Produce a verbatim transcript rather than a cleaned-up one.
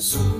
Jesús.